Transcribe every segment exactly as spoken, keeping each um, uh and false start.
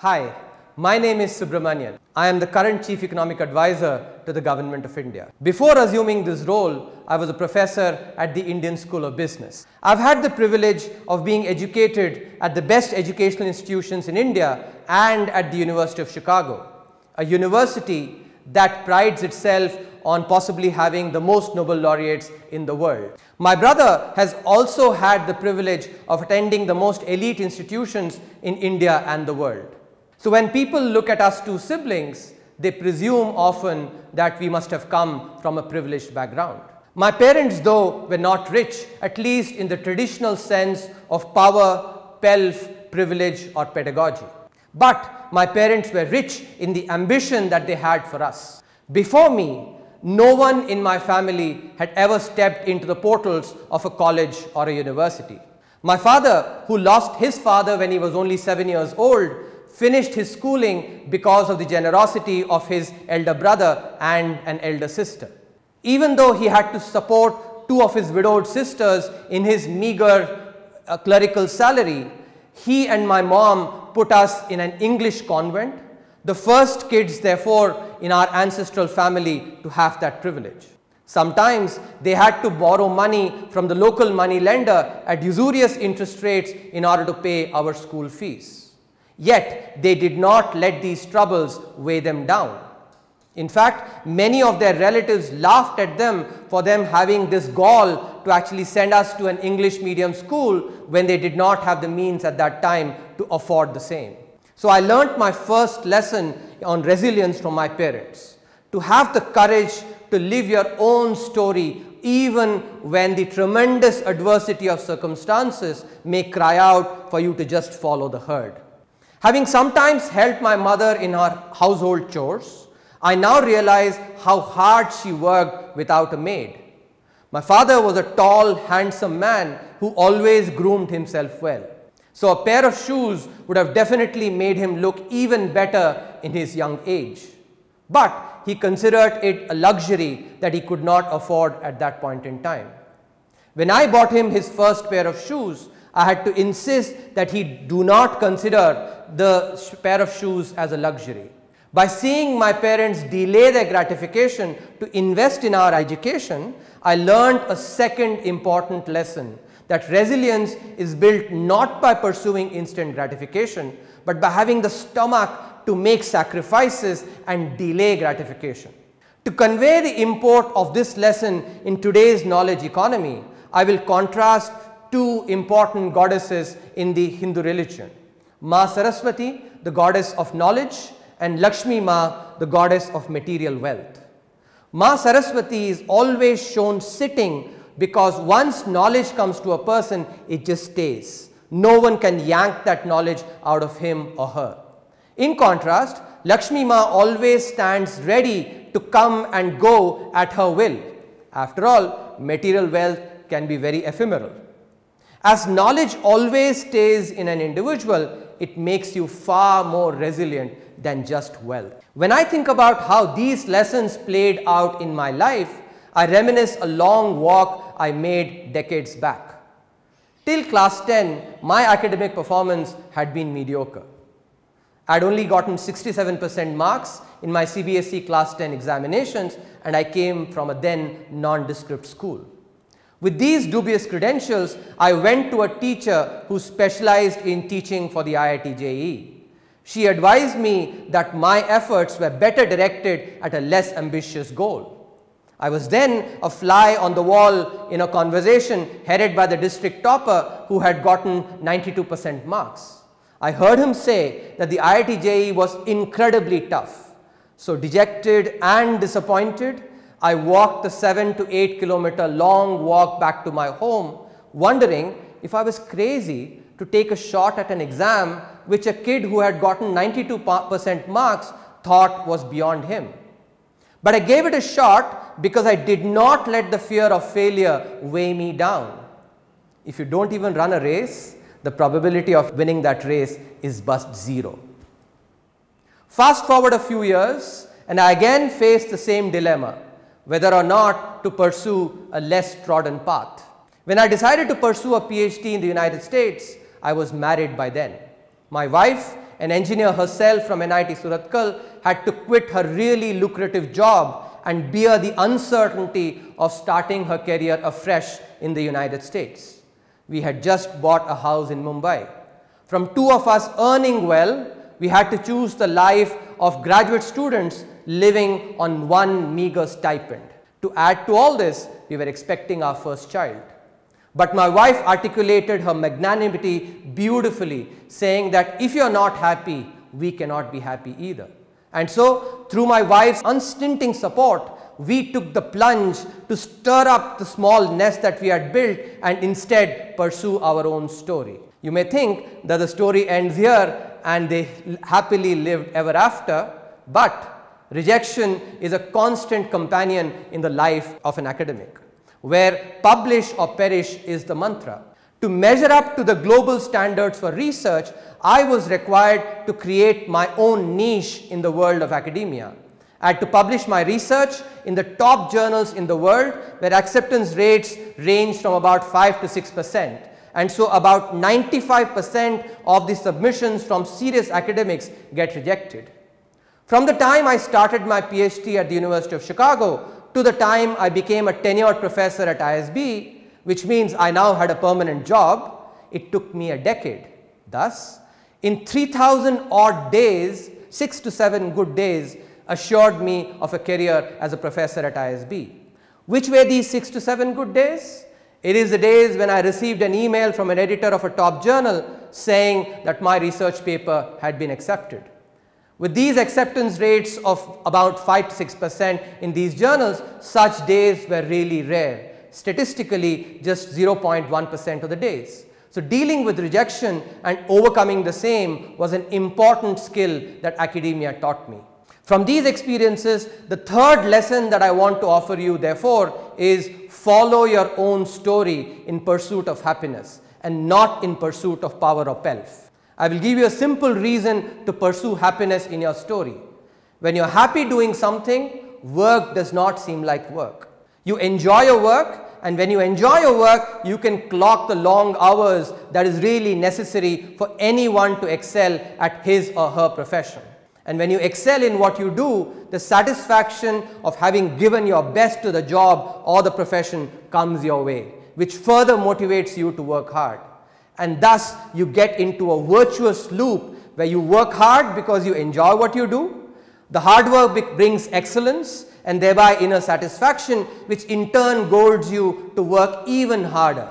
Hi, my name is Subramanian. I am the current Chief Economic Advisor to the Government of India. Before assuming this role, I was a professor at the Indian School of Business. I've had the privilege of being educated at the best educational institutions in India and at the University of Chicago, a university that prides itself on possibly having the most Nobel laureates in the world. My brother has also had the privilege of attending the most elite institutions in India and the world. So when people look at us two siblings, they presume often that we must have come from a privileged background. My parents, though, were not rich, at least in the traditional sense of power, pelf, privilege or pedagogy. But my parents were rich in the ambition that they had for us. Before me, no one in my family had ever stepped into the portals of a college or a university. My father, who lost his father when he was only seven years old, finished his schooling because of the generosity of his elder brother and an elder sister. Even though he had to support two of his widowed sisters in his meager uh, clerical salary, he and my mom put us in an English convent, the first kids therefore in our ancestral family to have that privilege. Sometimes they had to borrow money from the local money lender at usurious interest rates in order to pay our school fees. Yet they did not let these troubles weigh them down. In fact, many of their relatives laughed at them for them having this gall to actually send us to an English medium school when they did not have the means at that time to afford the same. So I learnt my first lesson on resilience from my parents, to have the courage to live your own story even when the tremendous adversity of circumstances may cry out for you to just follow the herd. Having sometimes helped my mother in her household chores, I now realize how hard she worked without a maid. My father was a tall, handsome man who always groomed himself well. So a pair of shoes would have definitely made him look even better in his young age. But he considered it a luxury that he could not afford at that point in time. When I bought him his first pair of shoes, I had to insist that he do not consider the pair of shoes as a luxury. By seeing my parents delay their gratification to invest in our education, I learned a second important lesson, that resilience is built not by pursuing instant gratification, but by having the stomach to make sacrifices and delay gratification. To convey the import of this lesson in today's knowledge economy, I will contrast two important goddesses in the Hindu religion, Ma Saraswati, the goddess of knowledge, and Lakshmi Ma, the goddess of material wealth. Ma Saraswati is always shown sitting because once knowledge comes to a person, it just stays. No one can yank that knowledge out of him or her. In contrast, Lakshmi Ma always stands ready to come and go at her will. After all, material wealth can be very ephemeral. As knowledge always stays in an individual, it makes you far more resilient than just wealth. When I think about how these lessons played out in my life, I reminisce a long walk I made decades back. Till class ten, my academic performance had been mediocre. I had only gotten sixty-seven percent marks in my C B S E class ten examinations, and I came from a then nondescript school. With these dubious credentials, I went to a teacher who specialized in teaching for the I I T J E E. She advised me that my efforts were better directed at a less ambitious goal. I was then a fly on the wall in a conversation headed by the district topper who had gotten ninety-two percent marks. I heard him say that the I I T J E E was incredibly tough. So dejected and disappointed, I walked the seven to eight kilometer long walk back to my home, wondering if I was crazy to take a shot at an exam which a kid who had gotten ninety-two percent marks thought was beyond him. But I gave it a shot because I did not let the fear of failure weigh me down. If you don't even run a race, the probability of winning that race is but zero. Fast forward a few years and I again faced the same dilemma, whether or not to pursue a less trodden path. When I decided to pursue a PhD in the United States, I was married by then. My wife an engineer herself from N I T Suratkal, had to quit her really lucrative job and bear the uncertainty of starting her career afresh in the United States. We had just bought a house in Mumbai. From two of us earning well, we had to choose the life of graduate students living on one meager stipend. To add to all this, we were expecting our first child. But my wife articulated her magnanimity beautifully, saying that if you're not happy, we cannot be happy either. And so, through my wife's unstinting support, we took the plunge to stir up the small nest that we had built and instead pursue our own story. You may think that the story ends here and they happily lived ever after, but rejection is a constant companion in the life of an academic, where publish or perish is the mantra. To measure up to the global standards for research, I was required to create my own niche in the world of academia. I had to publish my research in the top journals in the world, where acceptance rates range from about five to six percent. And so about ninety-five percent of the submissions from serious academics get rejected. From the time I started my PhD at the University of Chicago to the time I became a tenured professor at I S B, which means I now had a permanent job, it took me a decade. Thus, in three thousand odd days, six to seven good days assured me of a career as a professor at I S B. Which were these six to seven good days? It is the days when I received an email from an editor of a top journal saying that my research paper had been accepted. With these acceptance rates of about five to six percent in these journals, such days were really rare, statistically just zero point one percent of the days. So dealing with rejection and overcoming the same was an important skill that academia taught me. From these experiences, the third lesson that I want to offer you, therefore, is follow your own story in pursuit of happiness and not in pursuit of power or pelf. I will give you a simple reason to pursue happiness in your story. When you're happy doing something, work does not seem like work. You enjoy your work, and when you enjoy your work, you can clock the long hours that is really necessary for anyone to excel at his or her profession. And when you excel in what you do, the satisfaction of having given your best to the job or the profession comes your way, which further motivates you to work hard. And thus you get into a virtuous loop where you work hard because you enjoy what you do. The hard work brings excellence and thereby inner satisfaction, which in turn goads you to work even harder.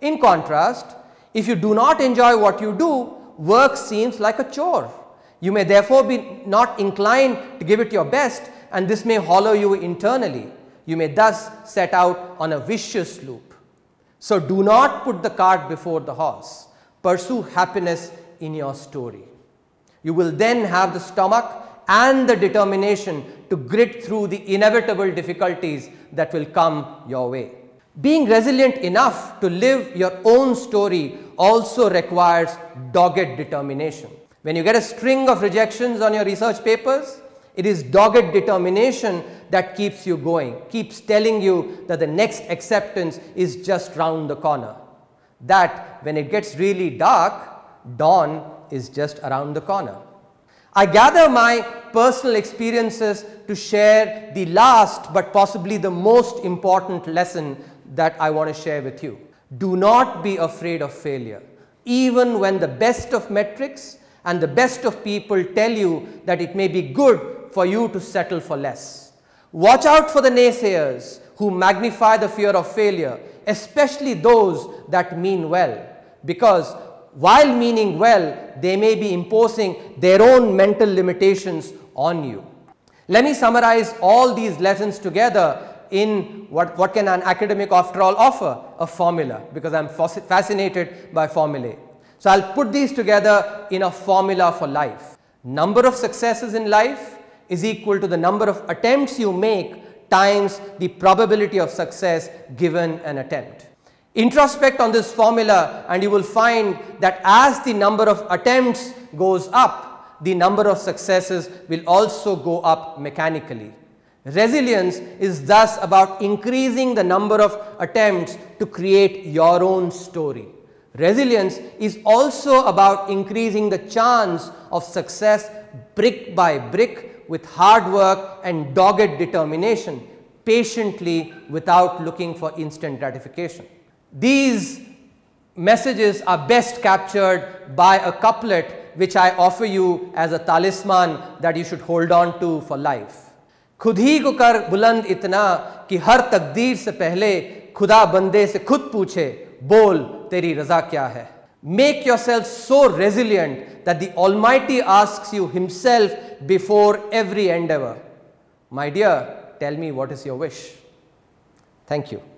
In contrast, if you do not enjoy what you do, work seems like a chore. You may therefore be not inclined to give it your best, and this may hollow you internally. You may thus set out on a vicious loop. So do not put the cart before the horse. Pursue happiness in your story. You will then have the stomach and the determination to grit through the inevitable difficulties that will come your way. Being resilient enough to live your own story also requires dogged determination. When you get a string of rejections on your research papers, it is dogged determination that keeps you going, keeps telling you that the next acceptance is just round the corner. That when it gets really dark, dawn is just around the corner. I gather my personal experiences to share the last but possibly the most important lesson that I want to share with you. Do not be afraid of failure, even when the best of metrics and the best of people tell you that it may be good for you to settle for less. Watch out for the naysayers who magnify the fear of failure, especially those that mean well, because while meaning well, they may be imposing their own mental limitations on you. Let me summarize all these lessons together in what, what can an academic after all offer? A formula, because I am fascinated by formulae. So I will put these together in a formula for life. Number of successes in life is equal to the number of attempts you make times the probability of success given an attempt. Introspect on this formula and you will find that as the number of attempts goes up, the number of successes will also go up mechanically. Resilience is thus about increasing the number of attempts to create your own story. Resilience is also about increasing the chance of success brick by brick with hard work and dogged determination, patiently without looking for instant gratification. These messages are best captured by a couplet which I offer you as a talisman that you should hold on to for life. खुद ही को कर बुलंद इतना कि हर तकदीर से पहले खुदा बंदे से खुद पूछे, बोल तेरी रजा क्या है. Make yourself so resilient that the Almighty asks you himself before every endeavor. My dear, tell me what is your wish. Thank you.